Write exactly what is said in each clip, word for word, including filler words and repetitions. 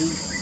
Thank you. Thank you.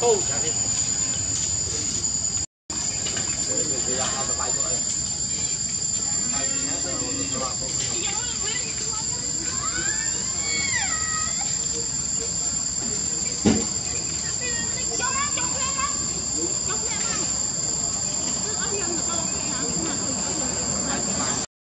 Cold, I think.